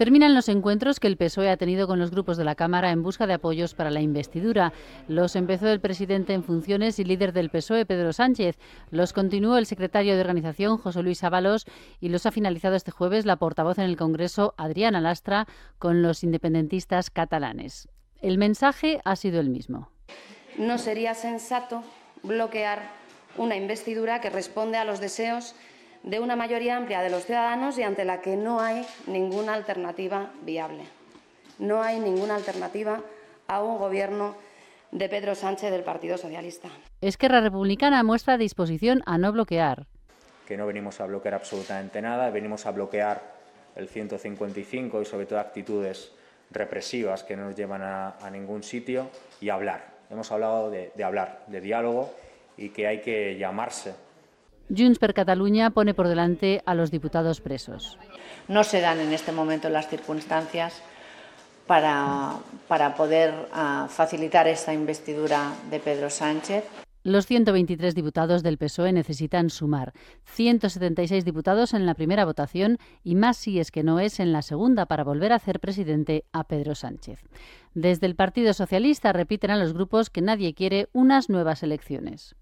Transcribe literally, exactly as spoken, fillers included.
Terminan los encuentros que el P S O E ha tenido con los grupos de la Cámara en busca de apoyos para la investidura. Los empezó el presidente en funciones y líder del P S O E, Pedro Sánchez. Los continuó el secretario de organización, José Luis Ábalos, y los ha finalizado este jueves la portavoz en el Congreso, Adriana Lastra, con los independentistas catalanes. El mensaje ha sido el mismo. No sería sensato bloquear una investidura que responde a los deseos de una mayoría amplia de los ciudadanos y ante la que no hay ninguna alternativa viable. No hay ninguna alternativa a un gobierno de Pedro Sánchez del Partido Socialista. Esquerra Republicana muestra disposición a no bloquear. Que no venimos a bloquear absolutamente nada, venimos a bloquear el ciento cincuenta y cinco y sobre todo actitudes represivas que no nos llevan a, a ningún sitio, y hablar. Hemos hablado de, de hablar, de diálogo, y que hay que llamarse. Junts per Catalunya pone por delante a los diputados presos. No se dan en este momento las circunstancias para, para poder uh, facilitar esta investidura de Pedro Sánchez. Los ciento veintitrés diputados del P S O E necesitan sumar ciento setenta y seis diputados en la primera votación y más si es que no es en la segunda para volver a hacer presidente a Pedro Sánchez. Desde el Partido Socialista repiten a los grupos que nadie quiere unas nuevas elecciones.